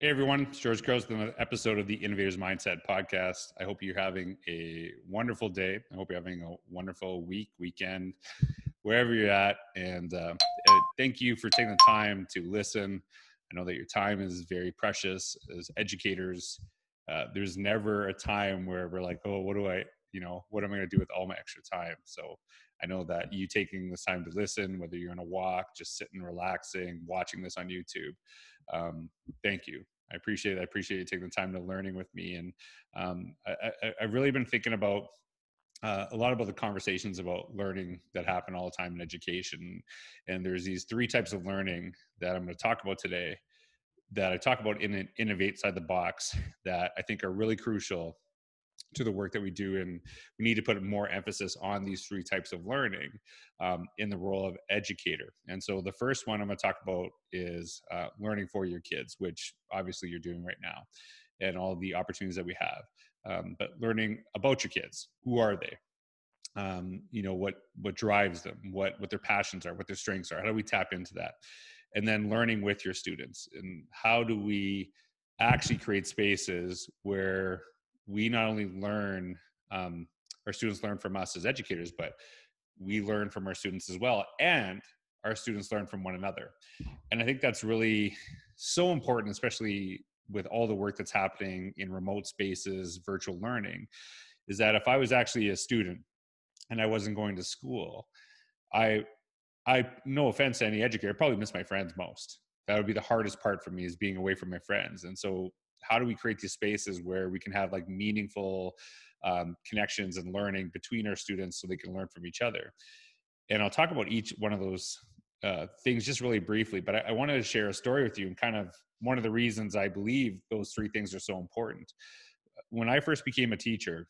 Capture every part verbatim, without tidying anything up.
Hey everyone, it's George Couros with another episode of the Innovators Mindset Podcast. I hope you're having a wonderful day. I hope you're having a wonderful week, weekend, wherever you're at. And uh, thank you for taking the time to listen. I know that your time is very precious as educators. Uh, there's never a time where we're like, oh, what do I, you know, what am I going to do with all my extra time? So I know that you taking this time to listen, whether you're on a walk, just sitting, relaxing, watching this on YouTube. Um, thank you. I appreciate it. I appreciate you taking the time to learning with me. And um, I, I, I've really been thinking about uh, a lot about the conversations about learning that happen all the time in education. And there's these three types of learning that I'm going to talk about today that I talk about in an Innovate Inside the Box that I think are really crucial to the work that we do, and we need to put more emphasis on these three types of learning um, in the role of educator. And so the first one I'm going to talk about is uh, learning for your kids, which obviously you're doing right now, and all the opportunities that we have. Um, but learning about your kids, who are they? Um, you know, what what drives them, what what their passions are, what their strengths are. How do we tap into that? And then learning with your students, and how do we actually create spaces where we not only learn, um, our students learn from us as educators, but we learn from our students as well. And our students learn from one another. And I think that's really so important, especially with all the work that's happening in remote spaces, virtual learning, is that if I was actually a student and I wasn't going to school, I, I no offense to any educator, I'd probably miss my friends most. That would be the hardest part for me, is being away from my friends. And so how do we create these spaces where we can have like meaningful um, connections and learning between our students so they can learn from each other? And I'll talk about each one of those uh, things just really briefly, but I, I wanted to share a story with you, and kind of one of the reasons I believe those three things are so important. When I first became a teacher,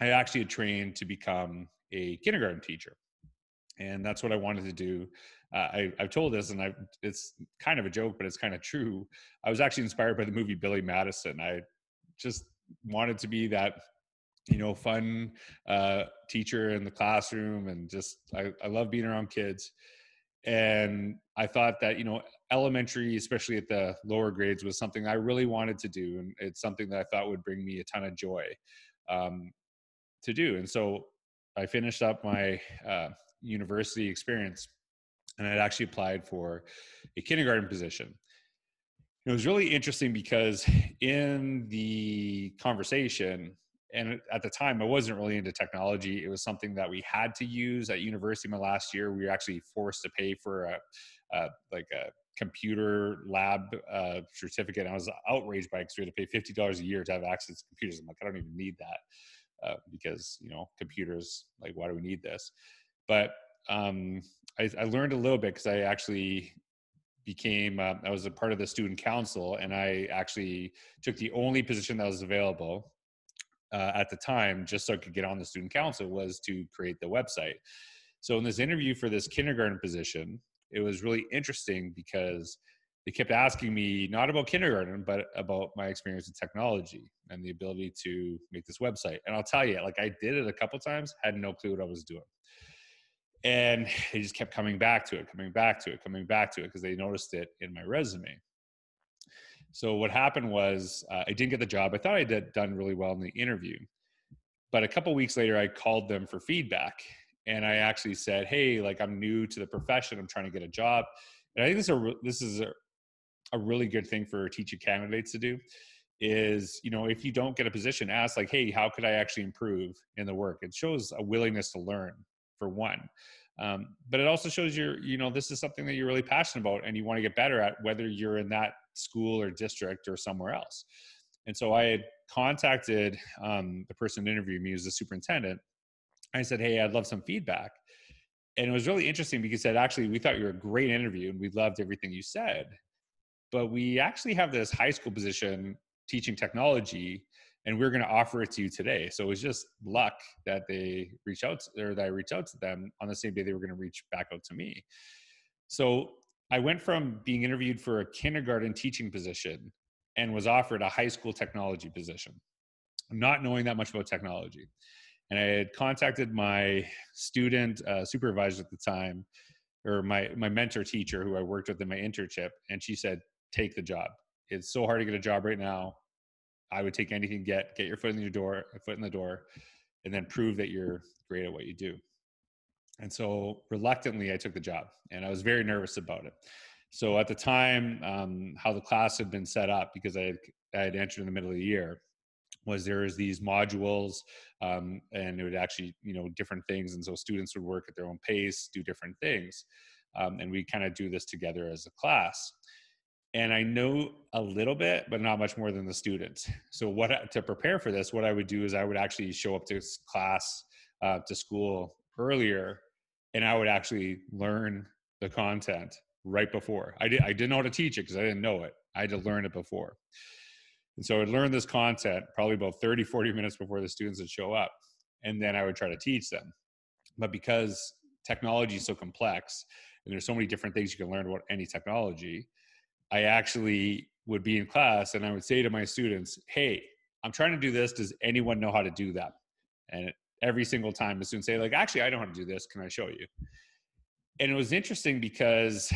I actually had trained to become a kindergarten teacher. And that's what I wanted to do. Uh, I, I've told this, and I've, it's kind of a joke, but it's kind of true. I was actually inspired by the movie Billy Madison. I just wanted to be that, you know, fun uh, teacher in the classroom, and just I, I love being around kids. And I thought that, you know, elementary, especially at the lower grades, was something I really wanted to do, and it's something that I thought would bring me a ton of joy um, to do. And so I finished up my uh, university experience, and I'd actually applied for a kindergarten position. It was really interesting because in the conversation, and at the time I wasn't really into technology, it was something that we had to use at university. My last year, we were actually forced to pay for a, a like a computer lab uh, certificate. And I was outraged by it, because we had to pay fifty dollars a year to have access to computers. I'm like, I don't even need that uh, because, you know, computers, like, why do we need this? But um, I, I learned a little bit, because I actually became, uh, I was a part of the student council, and I actually took the only position that was available uh, at the time, just so I could get on the student council, was to create the website. So in this interview for this kindergarten position, it was really interesting because they kept asking me not about kindergarten, but about my experience in technology and the ability to make this website. And I'll tell you, like, I did it a couple times, had no clue what I was doing. And they just kept coming back to it, coming back to it, coming back to it, because they noticed it in my resume. So what happened was uh, I didn't get the job. I thought I had done really well in the interview. But a couple weeks later, I called them for feedback. And I actually said, hey, like, I'm new to the profession. I'm trying to get a job. And I think this is a, this is a, a really good thing for teacher candidates to do, is, you know, if you don't get a position, ask like, hey, how could I actually improve in the work? It shows a willingness to learn, for one. Um, but it also shows you're, you know, this is something that you're really passionate about and you want to get better at, whether you're in that school or district or somewhere else. And so I had contacted um, the person who interviewed me, who's the superintendent. I said, hey, I'd love some feedback. And it was really interesting, because he said, actually, we thought you were a great interview and we loved everything you said, but we actually have this high school position teaching technology, and we're going to offer it to you today. So it was just luck that they reached out, to, or that I reached out to them on the same day they were going to reach back out to me. So I went from being interviewed for a kindergarten teaching position and was offered a high school technology position, not knowing that much about technology. And I had contacted my student uh, supervisor at the time, or my, my mentor teacher who I worked with in my internship, and she said, take the job. It's so hard to get a job right now. I would take anything, get, get your foot in your door, a foot in the door, and then prove that you're great at what you do. And so reluctantly, I took the job and I was very nervous about it. So at the time, um, how the class had been set up, because I had, I had entered in the middle of the year, was there was these modules, um, and it would actually, you know, different things. And so students would work at their own pace, do different things. Um, and we kind of do this together as a class. And I know a little bit, but not much more than the students. So what to prepare for this, what I would do is I would actually show up to class, uh, to school earlier, and I would actually learn the content right before. I, did, I didn't know how to teach it because I didn't know it. I had to learn it before. And so I would learn this content probably about thirty, forty minutes before the students would show up. And then I would try to teach them. But because technology is so complex and there's so many different things you can learn about any technology, I actually would be in class and I would say to my students, hey, I'm trying to do this. Does anyone know how to do that? And every single time the students say, like, actually, I don't know how to do this. Can I show you? And it was interesting because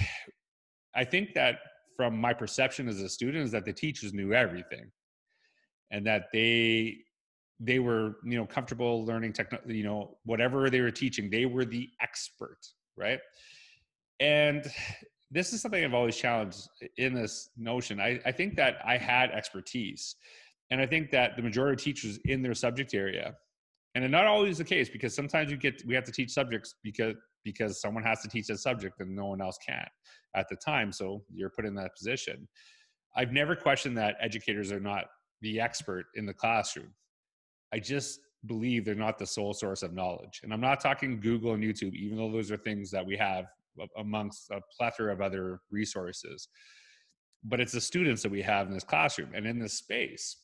I think that from my perception as a student is that the teachers knew everything and that they, they were, you know, comfortable learning technology, you know, whatever they were teaching, they were the expert, right? And this is something I've always challenged in this notion. I, I think that I had expertise, and I think that the majority of teachers in their subject area, and not always the case, because sometimes you get, we have to teach subjects because, because someone has to teach that subject and no one else can at the time. So you're put in that position. I've never questioned that educators are not the expert in the classroom. I just believe they're not the sole source of knowledge. And I'm not talking Google and YouTube, even though those are things that we have amongst a plethora of other resources, but it's the students that we have in this classroom and in this space.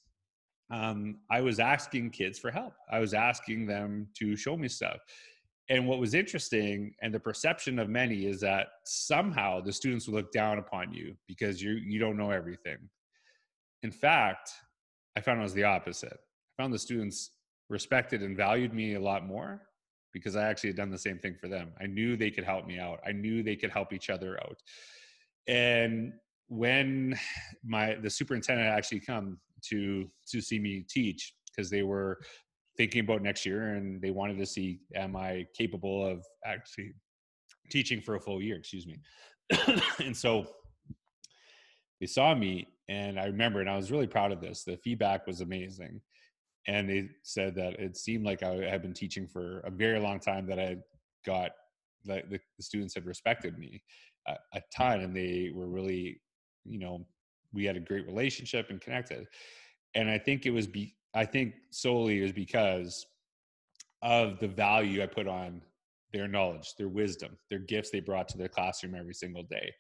Um, I was asking kids for help. I was asking them to show me stuff. And what was interesting, and the perception of many, is that somehow the students will look down upon you because you, you don't know everything. In fact, I found it was the opposite. I found the students respected and valued me a lot more because I actually had done the same thing for them. I knew they could help me out. I knew they could help each other out. And when my the superintendent actually come to to see me teach, because they were thinking about next year and they wanted to see, am I capable of actually teaching for a full year, excuse me. And so they saw me, and I remember, and I was really proud of this, the feedback was amazing. And they said that it seemed like I had been teaching for a very long time, that I got, that the students had respected me a, a ton, and they were really, you know, we had a great relationship and connected. And I think it was, be, I think solely it was because of the value I put on their knowledge, their wisdom, their gifts they brought to their classroom every single day.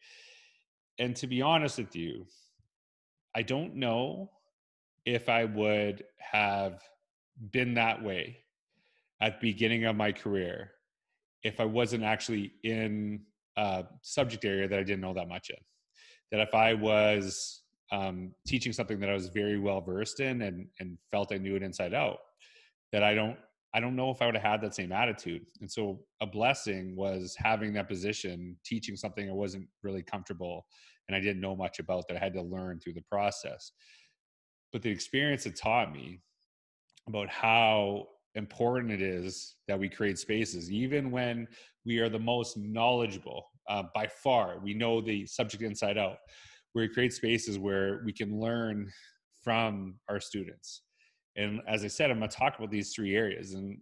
And to be honest with you, I don't know if I would have been that way at the beginning of my career if I wasn't actually in a subject area that I didn't know that much in. That if I was um, teaching something that I was very well versed in and, and felt I knew it inside out, that I don't, I don't know if I would have had that same attitude. And so a blessing was having that position, teaching something I wasn't really comfortable and I didn't know much about, that I had to learn through the process. But the experience had taught me about how important it is that we create spaces, even when we are the most knowledgeable. Uh, by far, we know the subject inside out, where we create spaces where we can learn from our students. And as I said, I'm going to talk about these three areas and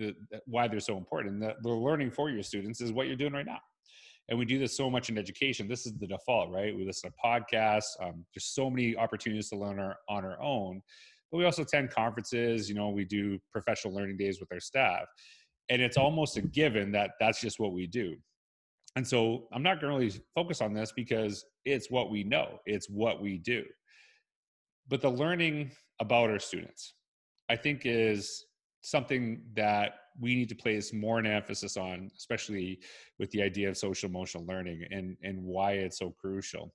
the, why they're so important. And the, the learning for your students is what you're doing right now. And we do this so much in education. This is the default, right? We listen to podcasts. Um, there's so many opportunities to learn our, on our own. But we also attend conferences. You know, we do professional learning days with our staff. And it's almost a given that that's just what we do. And so I'm not going to really focus on this because it's what we know. It's what we do. But the learning about our students, I think, is something that we need to place more an emphasis on, especially with the idea of social emotional learning and, and why it's so crucial.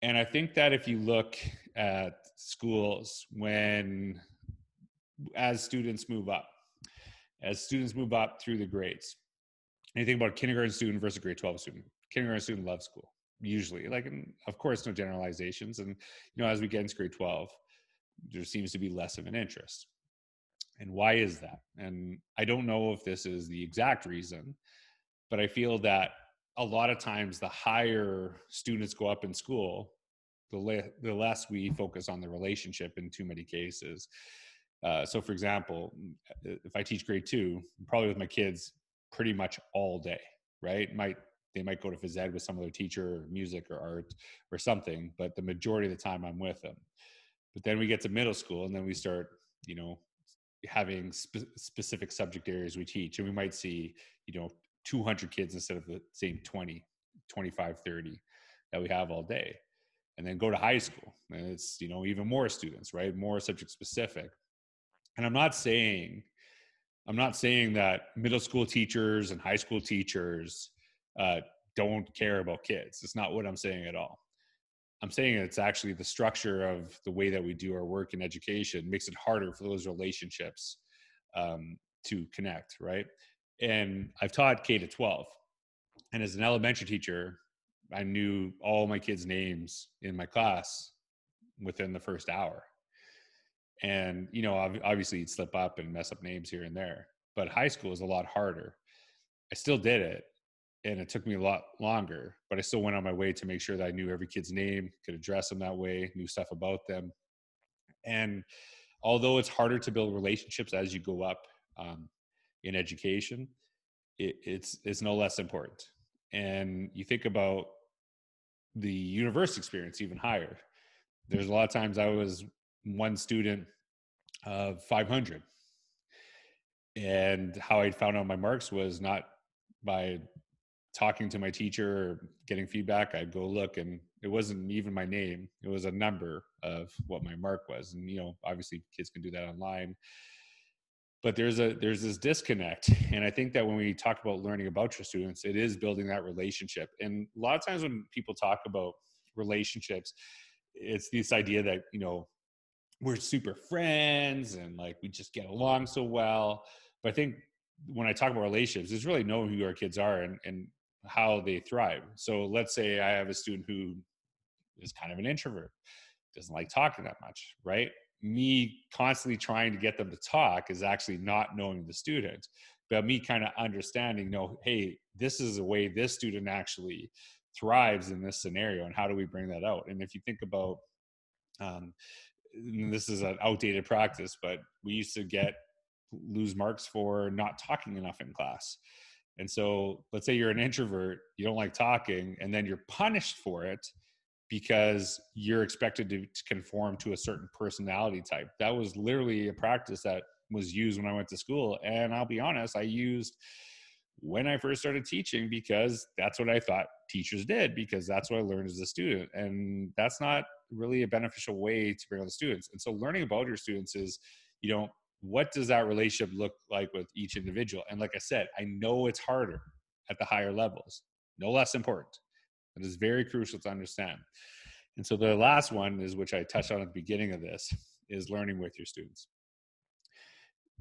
And I think that if you look at schools, when, as students move up, as students move up through the grades, and you think about a kindergarten student versus a grade twelve student. Kindergarten student loves school. usually, like, and of course, no generalizations. And, you know, as we get into grade twelve, there seems to be less of an interest. And why is that? And I don't know if this is the exact reason, but I feel that a lot of times the higher students go up in school, the, le- the less we focus on the relationship in too many cases. Uh, so for example, if I teach grade two, I'm probably with my kids pretty much all day, right? Might They might go to phys ed with some other teacher, or music or art or something, but the majority of the time I'm with them. But then we get to middle school and then we start, you know, having spe- specific subject areas we teach. And we might see, you know, two hundred kids instead of the same twenty, twenty-five, thirty that we have all day. And then go to high school and it's, you know, even more students, right? More subject specific. And I'm not saying, I'm not saying that middle school teachers and high school teachers uh, don't care about kids. It's not what I'm saying at all. I'm saying it's actually the structure of the way that we do our work in education makes it harder for those relationships um, to connect, right? And I've taught K to twelve. And as an elementary teacher, I knew all my kids' names in my class within the first hour. And, you know, obviously you'd slip up and mess up names here and there, but high school is a lot harder. I still did it. And it took me a lot longer, but I still went on my way to make sure that I knew every kid's name, could address them that way, knew stuff about them. And although it's harder to build relationships as you go up um, in education, it, it's it's no less important. And you think about the university experience even higher. There's a lot of times I was one student of five hundred, and how I found out my marks was not by talking to my teacher or getting feedback. I'd go look and it wasn't even my name. It was a number of what my mark was. And, you know, obviously kids can do that online, but there's a, there's this disconnect. And I think that when we talk about learning about your students, it is building that relationship. And a lot of times when people talk about relationships, it's this idea that, you know, we're super friends and like, we just get along so well. But I think when I talk about relationships, it's really knowing who our kids are and, and how they thrive. So let's say I have a student who is kind of an introvert, doesn't like talking that much, right? Me constantly trying to get them to talk is actually not knowing the student, but me kind of understanding, no, hey, this is the way this student actually thrives in this scenario, and how do we bring that out? And if you think about, um, this is an outdated practice, but we used to get lose marks for not talking enough in class. And so let's say you're an introvert, you don't like talking, and then you're punished for it because you're expected to, to conform to a certain personality type. That was literally a practice that was used when I went to school. And I'll be honest, I used when I first started teaching because that's what I thought teachers did, because that's what I learned as a student. And that's not really a beneficial way to bring out the students. And so learning about your students is, you know, what does that relationship look like with each individual? And like I said, I know it's harder at the higher levels, no less important. It is very crucial to understand. And so the last one is, which I touched on at the beginning of this, is learning with your students.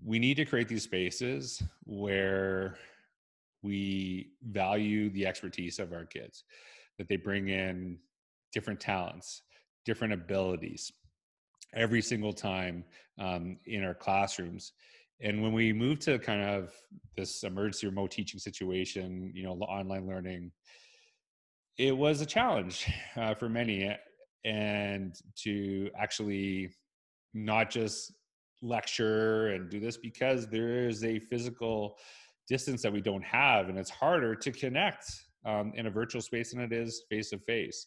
We need to create these spaces where we value the expertise of our kids, that they bring in different talents, different abilities, every single time um, in our classrooms. And when we move to kind of this emergency remote teaching situation, you know, online learning, it was a challenge uh, for many, and to actually not just lecture and do this, because there is a physical distance that we don't have, and it's harder to connect um, in a virtual space than it is face to face.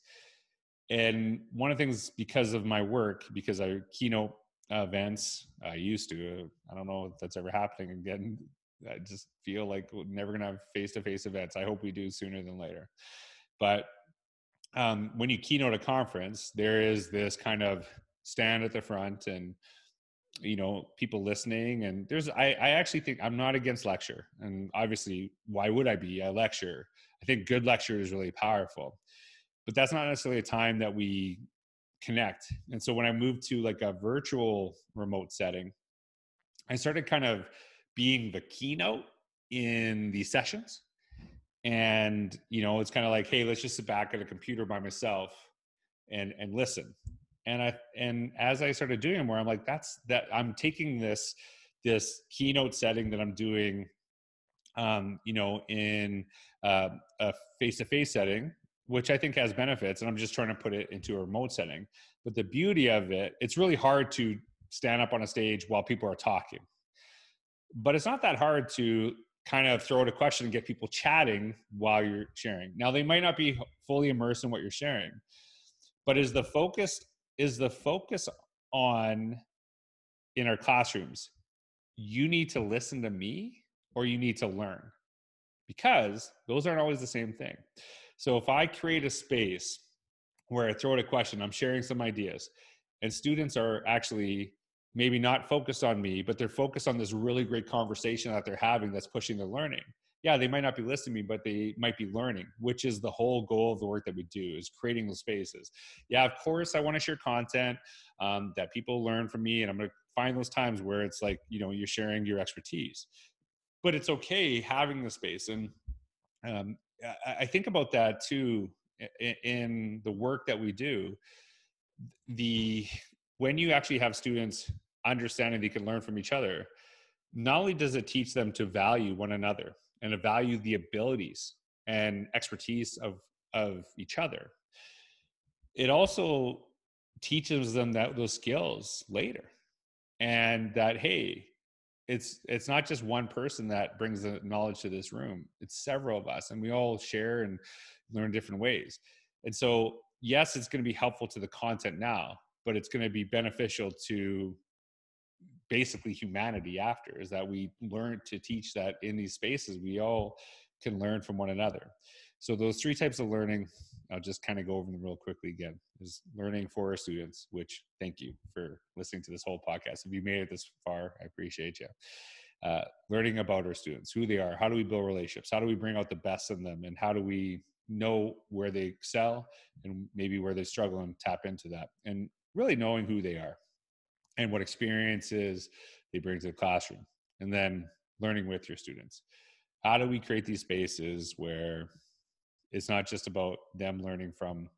And one of the things, because of my work, because I keynote events, I used to, I don't know if that's ever happening again. I just feel like we're never going to have face-to-face events. I hope we do sooner than later. But um, when you keynote a conference, there is this kind of stand at the front and, you know, people listening. And there's, I, I actually think I'm not against lecture. And obviously, why would I be? I lecture. I think good lecture is really powerful. But that's not necessarily a time that we connect. And so when I moved to like a virtual remote setting, I started kind of being the keynote in these sessions. And, you know, it's kind of like, hey, let's just sit back at a computer by myself and, and listen. And I, and as I started doing more, I'm like, that's that I'm taking this, this keynote setting that I'm doing, um, you know, in uh, a face-to-face setting, which I think has benefits, and I'm just trying to put it into a remote setting. But the beauty of it, it's really hard to stand up on a stage while people are talking, but it's not that hard to kind of throw out a question and get people chatting while you're sharing. Now, they might not be fully immersed in what you're sharing, but is the focus is the focus on, in our classrooms, you need to listen to me or you need to learn, because those aren't always the same thing. So if I create a space where I throw out a question, I'm sharing some ideas, and students are actually maybe not focused on me, but they're focused on this really great conversation that they're having that's pushing their learning. Yeah, they might not be listening to me, but they might be learning, which is the whole goal of the work that we do, is creating those spaces. Yeah, of course, I want to share content um, that people learn from me, and I'm going to find those times where it's like, you know, you're sharing your expertise. But it's okay having the space. And um, I, I think about that too in, in the work that we do. The when you actually have students understanding they can learn from each other, not only does it teach them to value one another and to value the abilities and expertise of, of each other, it also teaches them that those skills later, and that, hey, it's, it's not just one person that brings the knowledge to this room. It's several of us, and we all share and learn different ways. And so, yes, it's going to be helpful to the content now, but it's going to be beneficial to basically humanity after, is that we learn to teach that in these spaces, we all can learn from one another. So those three types of learning, I'll just kind of go over them real quickly again, is learning for our students, which thank you for listening to this whole podcast. If you made it this far, I appreciate you. Uh, learning about our students, who they are, how do we build relationships, how do we bring out the best in them, and how do we know where they excel and maybe where they struggle and tap into that, and really knowing who they are and what experiences they bring to the classroom. And then learning with your students. How do we create these spaces where it's not just about them learning from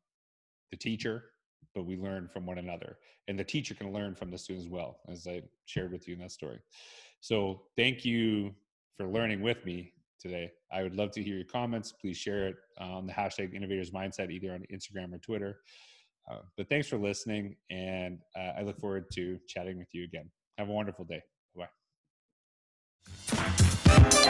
the teacher, but we learn from one another, and the teacher can learn from the students as well, as I shared with you in that story. So thank you for learning with me today. I would love to hear your comments. Please share it on the hashtag Innovators Mindset, either on Instagram or Twitter. Uh, but thanks for listening, and uh, I look forward to chatting with you again. Have a wonderful day. Bye-bye.